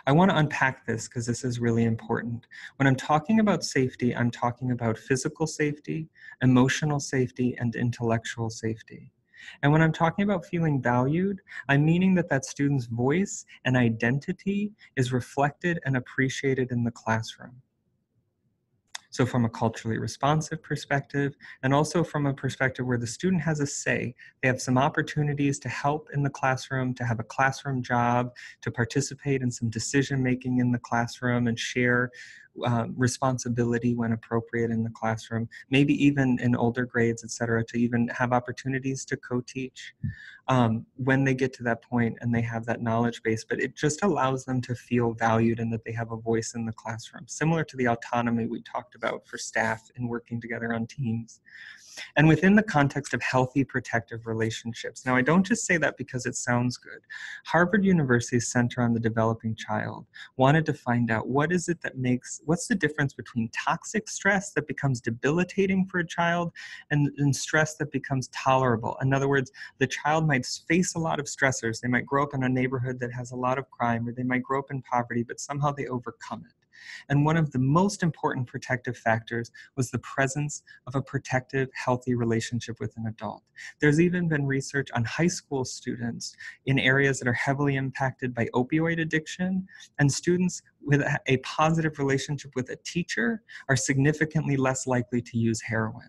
I want to unpack this because this is really important. When I'm talking about safety, I'm talking about physical safety, emotional safety, and intellectual safety. And when I'm talking about feeling valued, I'm meaning that that student's voice and identity is reflected and appreciated in the classroom. So from a culturally responsive perspective, and also from a perspective where the student has a say, they have some opportunities to help in the classroom, to have a classroom job, to participate in some decision-making in the classroom and share um, responsibility when appropriate in the classroom, maybe even in older grades, et cetera, to even have opportunities to co-teach um, when they get to that point and they have that knowledge base. But it just allows them to feel valued and that they have a voice in the classroom, similar to the autonomy we talked about about for staff and working together on teams, and within the context of healthy protective relationships. Now, I don't just say that because it sounds good. Harvard University's Center on the Developing Child wanted to find out what is it that makes, what's the difference between toxic stress that becomes debilitating for a child and, and stress that becomes tolerable. In other words, the child might face a lot of stressors. They might grow up in a neighborhood that has a lot of crime, or they might grow up in poverty, but somehow they overcome it. And one of the most important protective factors was the presence of a protective, healthy relationship with an adult. There's even been research on high school students in areas that are heavily impacted by opioid addiction, and students with a positive relationship with a teacher are significantly less likely to use heroin.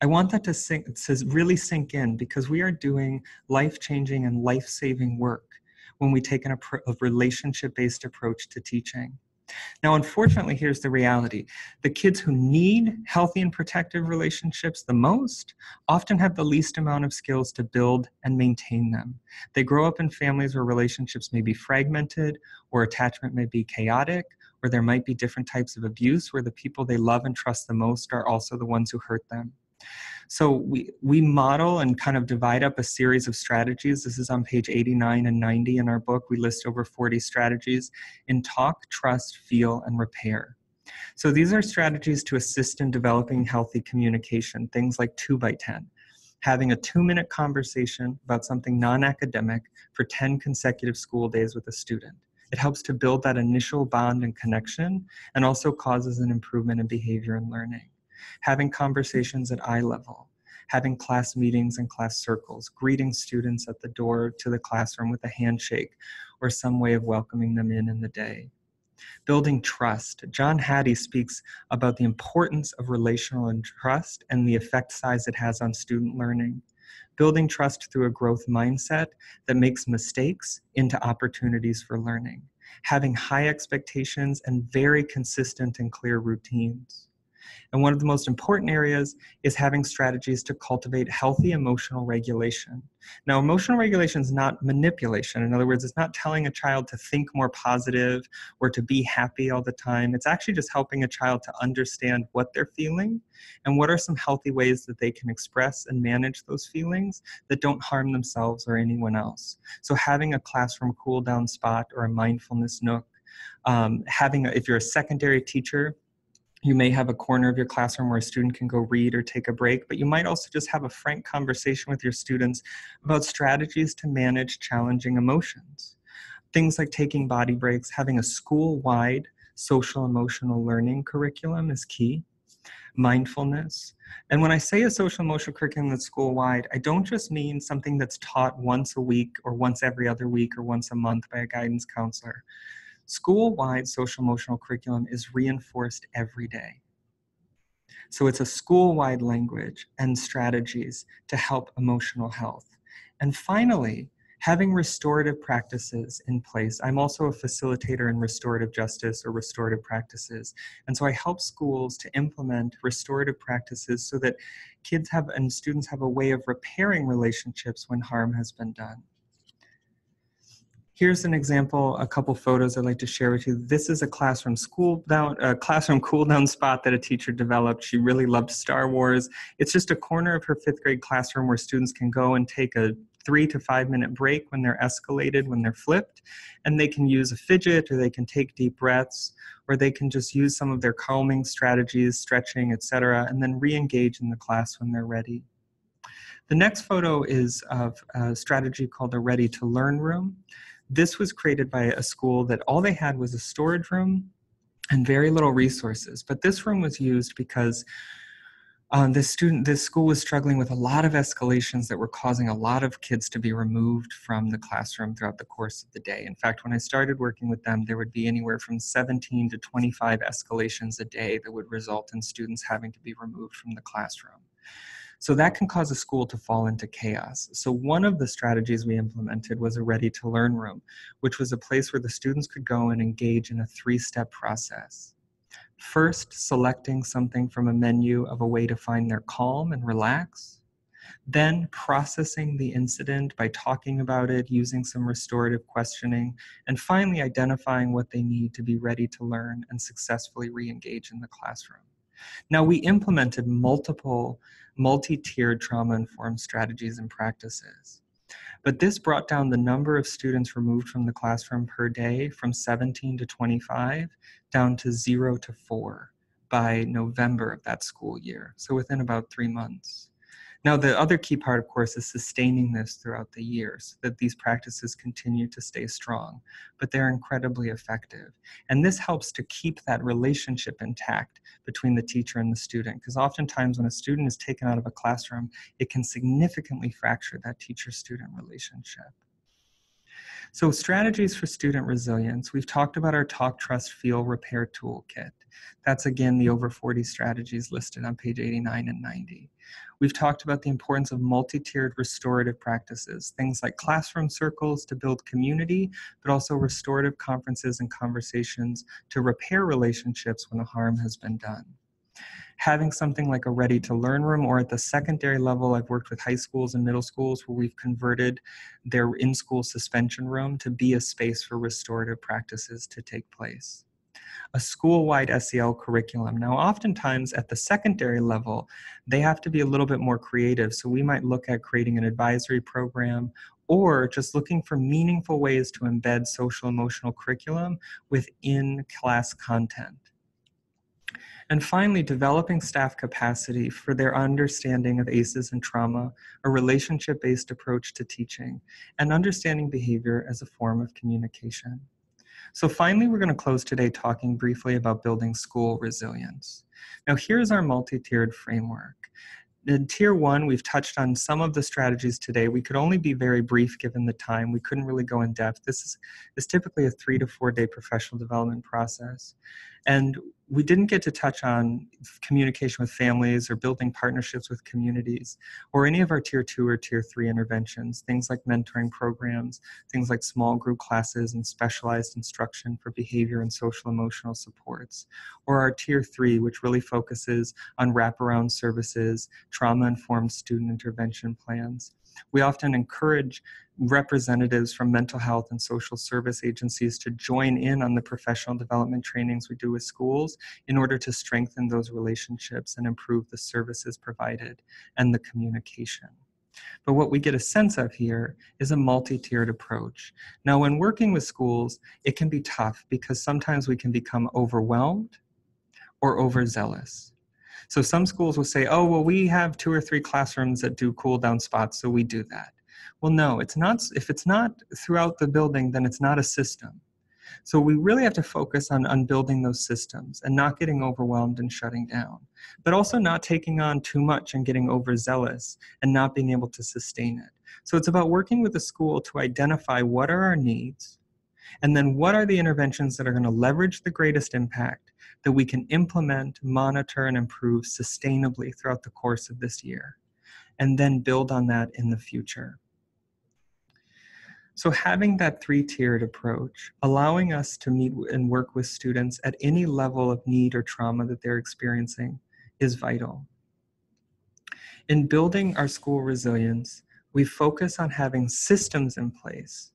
I want that to, sink, to really sink in, because we are doing life-changing and life-saving work when we take an appro- a relationship-based approach to teaching. Now, unfortunately, here's the reality. The kids who need healthy and protective relationships the most often have the least amount of skills to build and maintain them. They grow up in families where relationships may be fragmented, or attachment may be chaotic, or there might be different types of abuse where the people they love and trust the most are also the ones who hurt them. So we, we model and kind of divide up a series of strategies. This is on page eighty-nine and ninety in our book. We list over forty strategies in talk, trust, feel, and repair. So these are strategies to assist in developing healthy communication, things like two by ten. Having a two-minute conversation about something non-academic for ten consecutive school days with a student. It helps to build that initial bond and connection, and also causes an improvement in behavior and learning. Having conversations at eye level, having class meetings and class circles, greeting students at the door to the classroom with a handshake or some way of welcoming them in in the day. Building trust. John Hattie speaks about the importance of relational trust and the effect size it has on student learning. Building trust through a growth mindset that makes mistakes into opportunities for learning. Having high expectations and very consistent and clear routines. And one of the most important areas is having strategies to cultivate healthy emotional regulation. Now, emotional regulation is not manipulation. In other words, it's not telling a child to think more positive or to be happy all the time. It's actually just helping a child to understand what they're feeling and what are some healthy ways that they can express and manage those feelings that don't harm themselves or anyone else. So having a classroom cool down spot or a mindfulness nook, um, having a, if you're a secondary teacher, you may have a corner of your classroom where a student can go read or take a break, but you might also just have a frank conversation with your students about strategies to manage challenging emotions. Things like taking body breaks, having a school-wide social emotional learning curriculum is key. Mindfulness. And when I say a social emotional curriculum that's school-wide, I don't just mean something that's taught once a week or once every other week or once a month by a guidance counselor. School-wide social emotional curriculum is reinforced every day. So it's a school-wide language and strategies to help emotional health. And finally, having restorative practices in place. I'm also a facilitator in restorative justice or restorative practices. And so I help schools to implement restorative practices so that kids have and students have a way of repairing relationships when harm has been done. Here's an example, a couple photos I'd like to share with you. This is a classroom cool down, a classroom cool down spot that a teacher developed. She really loved Star Wars. It's just a corner of her fifth grade classroom where students can go and take a three to five minute break when they're escalated, when they're flipped, and they can use a fidget, or they can take deep breaths, or they can just use some of their calming strategies, stretching, et cetera, and then re-engage in the class when they're ready. The next photo is of a strategy called the Ready to Learn Room. This was created by a school that all they had was a storage room and very little resources. But this room was used because um, this student, this school was struggling with a lot of escalations that were causing a lot of kids to be removed from the classroom throughout the course of the day. In fact, when I started working with them, there would be anywhere from seventeen to twenty-five escalations a day that would result in students having to be removed from the classroom. So that can cause a school to fall into chaos. So one of the strategies we implemented was a Ready to Learn room, which was a place where the students could go and engage in a three-step process. First, selecting something from a menu of a way to find their calm and relax. Then processing the incident by talking about it, using some restorative questioning, and finally identifying what they need to be ready to learn and successfully re-engage in the classroom. Now, we implemented multiple multi-tiered trauma-informed strategies and practices, but this brought down the number of students removed from the classroom per day from seventeen to twenty-five down to zero to four by November of that school year, so within about three months. Now, the other key part, of course, is sustaining this throughout the year so that these practices continue to stay strong, but they're incredibly effective. And this helps to keep that relationship intact between the teacher and the student, because oftentimes when a student is taken out of a classroom, it can significantly fracture that teacher-student relationship. So strategies for student resilience. We've talked about our Talk, Trust, Feel, Repair toolkit. That's, again, the over forty strategies listed on page eighty-nine and ninety. We've talked about the importance of multi-tiered restorative practices, things like classroom circles to build community, but also restorative conferences and conversations to repair relationships when a harm has been done. Having something like a Ready to Learn room, or at the secondary level, I've worked with high schools and middle schools where we've converted their in-school suspension room to be a space for restorative practices to take place. A school-wide S E L curriculum. Now, oftentimes at the secondary level, they have to be a little bit more creative. So we might look at creating an advisory program or just looking for meaningful ways to embed social-emotional curriculum within class content. And finally, developing staff capacity for their understanding of A C Es and trauma, a relationship-based approach to teaching, and understanding behavior as a form of communication. So finally, we're going to close today talking briefly about building school resilience. Now, here's our multi-tiered framework. In tier one, we've touched on some of the strategies today. We could only be very brief given the time. We couldn't really go in depth. This is, is typically a three to four day professional development process. And we didn't get to touch on communication with families or building partnerships with communities or any of our tier two or tier three interventions, things like mentoring programs, things like small group classes and specialized instruction for behavior and social emotional supports, or our tier three, which really focuses on wraparound services, trauma-informed student intervention plans. We often encourage representatives from mental health and social service agencies to join in on the professional development trainings we do with schools in order to strengthen those relationships and improve the services provided and the communication. But what we get a sense of here is a multi-tiered approach. Now, when working with schools, it can be tough because sometimes we can become overwhelmed or overzealous. So some schools will say, oh, well, we have two or three classrooms that do cool down spots, so we do that. Well, no, it's not. If it's not throughout the building, then it's not a system. So we really have to focus on, on building those systems and not getting overwhelmed and shutting down, but also not taking on too much and getting overzealous and not being able to sustain it. So it's about working with the school to identify what are our needs, and then what are the interventions that are going to leverage the greatest impact that we can implement, monitor, and improve sustainably throughout the course of this year, and then build on that in the future. So having that three-tiered approach, allowing us to meet and work with students at any level of need or trauma that they're experiencing is vital. In building our school resilience, we focus on having systems in place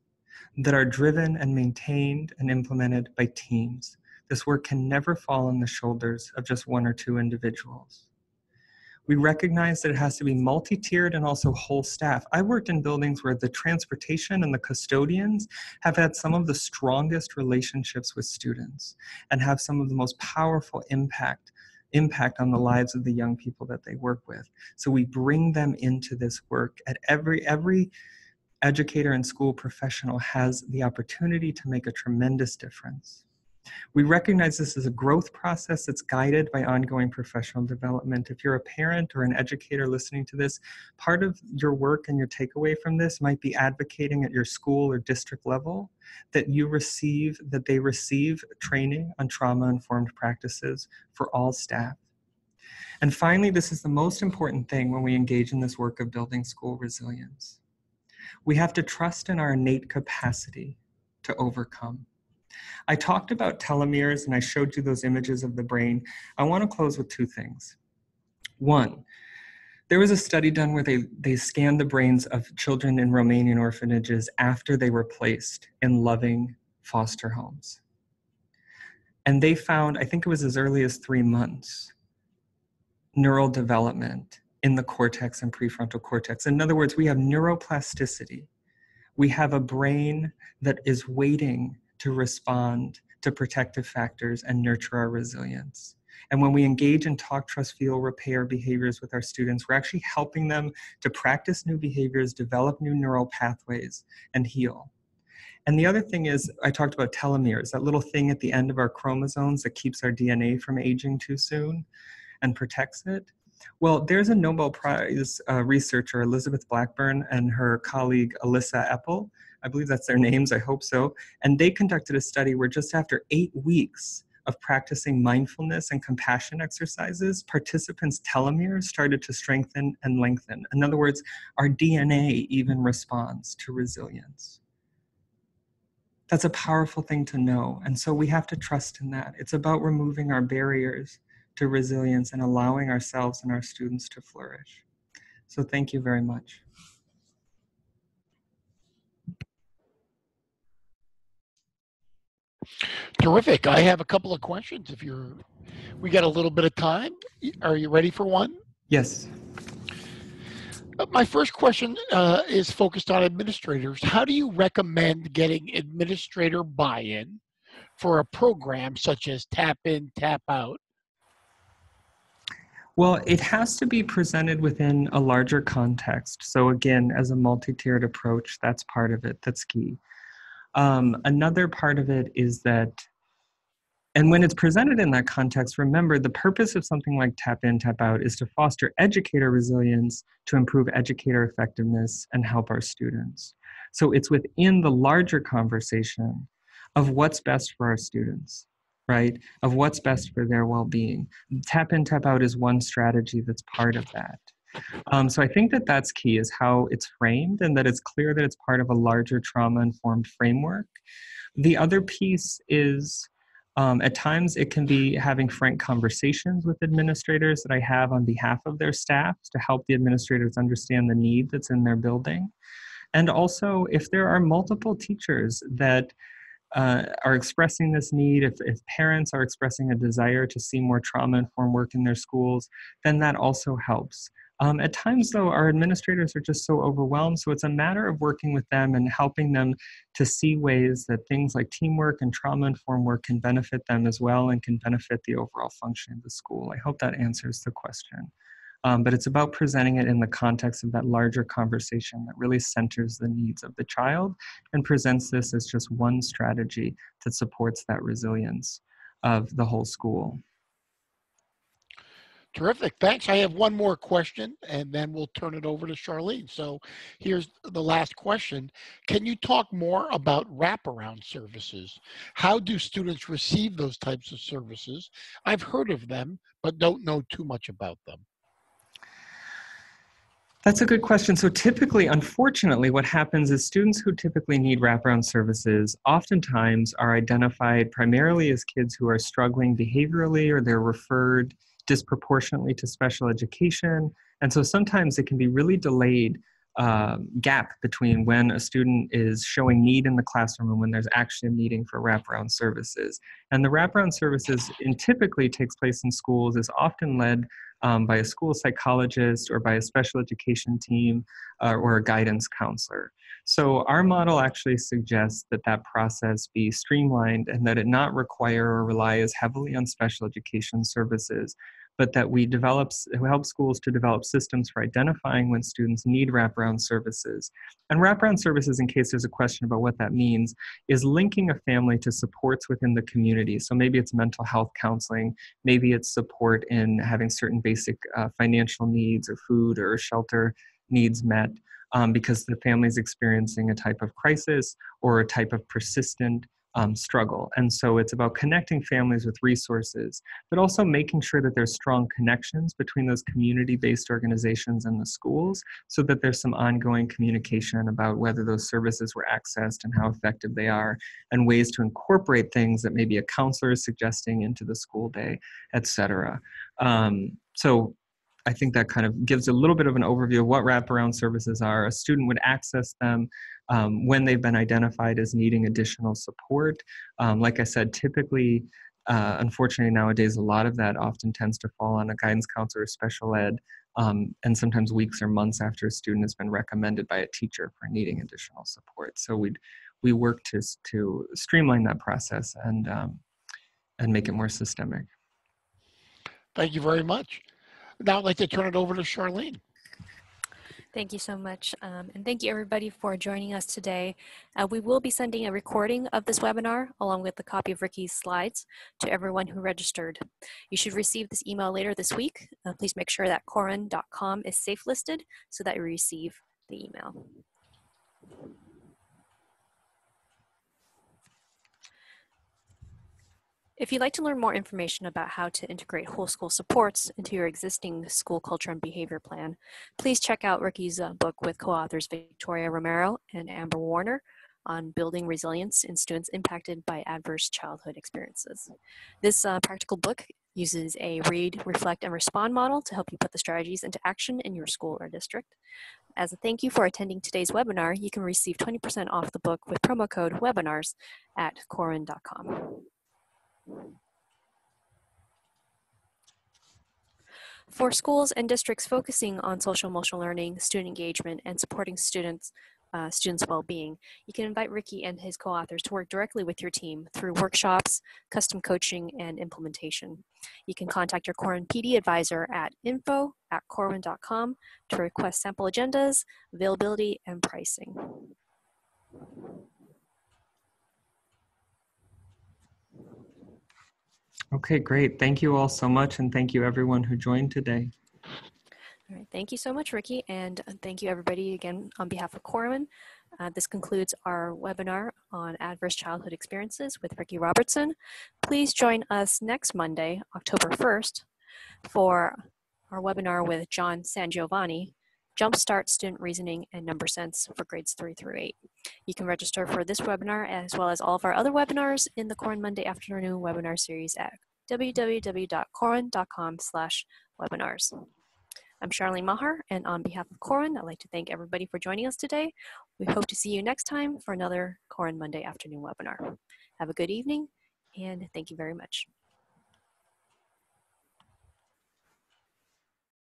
that are driven and maintained and implemented by teams. This work can never fall on the shoulders of just one or two individuals. We recognize that it has to be multi-tiered and also whole staff. I worked in buildings where the transportation and the custodians have had some of the strongest relationships with students and have some of the most powerful impact, impact on the lives of the young people that they work with. So we bring them into this work. At every, every educator and school professional has the opportunity to make a tremendous difference. We recognize this as a growth process that's guided by ongoing professional development. If you're a parent or an educator listening to this, part of your work and your takeaway from this might be advocating at your school or district level that you receive, that they receive training on trauma-informed practices for all staff. And finally, this is the most important thing when we engage in this work of building school resilience. We have to trust in our innate capacity to overcome. I talked about telomeres and I showed you those images of the brain. I want to close with two things. One, there was a study done where they, they scanned the brains of children in Romanian orphanages after they were placed in loving foster homes. And they found, I think it was as early as three months, neural development in the cortex and prefrontal cortex. In other words, we have neuroplasticity. We have a brain that is waiting to respond to protective factors and nurture our resilience. And when we engage in talk, trust, feel, repair behaviors with our students, we're actually helping them to practice new behaviors, develop new neural pathways, and heal. And the other thing is, I talked about telomeres, that little thing at the end of our chromosomes that keeps our D N A from aging too soon and protects it. Well, there's a Nobel Prize uh, researcher, Elizabeth Blackburn, and her colleague, Alyssa Eppel. I believe that's their names, I hope so. And they conducted a study where just after eight weeks of practicing mindfulness and compassion exercises, participants' telomeres started to strengthen and lengthen. In other words, our D N A even responds to resilience. That's a powerful thing to know. And so we have to trust in that. It's about removing our barriers to resilience and allowing ourselves and our students to flourish. So thank you very much. Terrific. I have a couple of questions. If you're, we got a little bit of time. Are you ready for one? Yes. My first question uh, is focused on administrators. How do you recommend getting administrator buy-in for a program such as Tap In, Tap Out? Well, it has to be presented within a larger context. So again, as a multi-tiered approach, that's part of it. That's key. Um, another part of it is that, and when it's presented in that context, remember the purpose of something like Tap In, Tap Out is to foster educator resilience, to improve educator effectiveness, and help our students. So it's within the larger conversation of what's best for our students, right? Of what's best for their well-being. Tap In, Tap Out is one strategy that's part of that. Um, so I think that that's key, is how it's framed and that it's clear that it's part of a larger trauma-informed framework. The other piece is um, at times it can be having frank conversations with administrators that I have on behalf of their staff to help the administrators understand the need that's in their building. And also if there are multiple teachers that Uh, are expressing this need, if, if parents are expressing a desire to see more trauma-informed work in their schools, then that also helps. Um, at times, though, our administrators are just so overwhelmed, so it's a matter of working with them and helping them to see ways that things like teamwork and trauma-informed work can benefit them as well and can benefit the overall function of the school. I hope that answers the question. Um, but it's about presenting it in the context of that larger conversation that really centers the needs of the child and presents this as just one strategy that supports that resilience of the whole school. Terrific, thanks. I have one more question and then we'll turn it over to Charlene. So here's the last question. Can you talk more about wraparound services? How do students receive those types of services? I've heard of them, but don't know too much about them. That's a good question. So typically, unfortunately, what happens is students who typically need wraparound services oftentimes are identified primarily as kids who are struggling behaviorally, or they're referred disproportionately to special education. And so sometimes it can be really delayed uh, gap between when a student is showing need in the classroom and when there's actually a needing for wraparound services. And the wraparound services in typically takes place in schools, is often led Um, by a school psychologist or by a special education team uh, or a guidance counselor. So our model actually suggests that that process be streamlined and that it not require or rely as heavily on special education services, but that we develop, help schools to develop systems for identifying when students need wraparound services. And wraparound services, in case there's a question about what that means, is linking a family to supports within the community. So maybe it's mental health counseling, maybe it's support in having certain basic uh, financial needs or food or shelter needs met um, because the family's experiencing a type of crisis or a type of persistent Um, struggle. And so it's about connecting families with resources, but also making sure that there's strong connections between those community-based organizations and the schools so that there's some ongoing communication about whether those services were accessed and how effective they are, and ways to incorporate things that maybe a counselor is suggesting into the school day, et cetera. Um, so I think that kind of gives a little bit of an overview of what wraparound services are. A student would access them um, when they've been identified as needing additional support. Um, like I said, typically, uh, unfortunately nowadays, a lot of that often tends to fall on a guidance counselor or special ed, um, and sometimes weeks or months after a student has been recommended by a teacher for needing additional support. So we'd, we work to, to streamline that process and, um, and make it more systemic. Thank you very much. Now I'd like to turn it over to Charlene. Thank you so much. Um, and thank you everybody for joining us today. Uh, we will be sending a recording of this webinar along with a copy of Ricky's slides to everyone who registered. You should receive this email later this week. Uh, please make sure that corwin dot com is safe listed so that you receive the email. If you'd like to learn more information about how to integrate whole school supports into your existing school culture and behavior plan, please check out Ricky's uh, book with co-authors Victoria Romero and Amber Warner on building resilience in students impacted by adverse childhood experiences. This uh, practical book uses a read, reflect, and respond model to help you put the strategies into action in your school or district. As a thank you for attending today's webinar, you can receive twenty percent off the book with promo code webinars at corwin dot com. For schools and districts focusing on social emotional learning, student engagement, and supporting students, uh, students' well-being, you can invite Ricky and his co-authors to work directly with your team through workshops, custom coaching, and implementation. You can contact your Corwin P D advisor at info at corwin dot com to request sample agendas, availability, and pricing. Okay, great. Thank you all so much, and thank you everyone who joined today. All right, thank you so much, Ricky, and thank you everybody again on behalf of Corwin. Uh, this concludes our webinar on Adverse Childhood Experiences with Ricky Robertson. Please join us next Monday, October first, for our webinar with John Sangiovanni, Jumpstart Student Reasoning and Number Sense for grades three through eight. You can register for this webinar as well as all of our other webinars in the Corwin Monday Afternoon webinar series at w w w dot corwin dot com slash webinars. I'm Charlene Mahar, and on behalf of Corwin, I'd like to thank everybody for joining us today. We hope to see you next time for another Corwin Monday Afternoon webinar. Have a good evening, and thank you very much.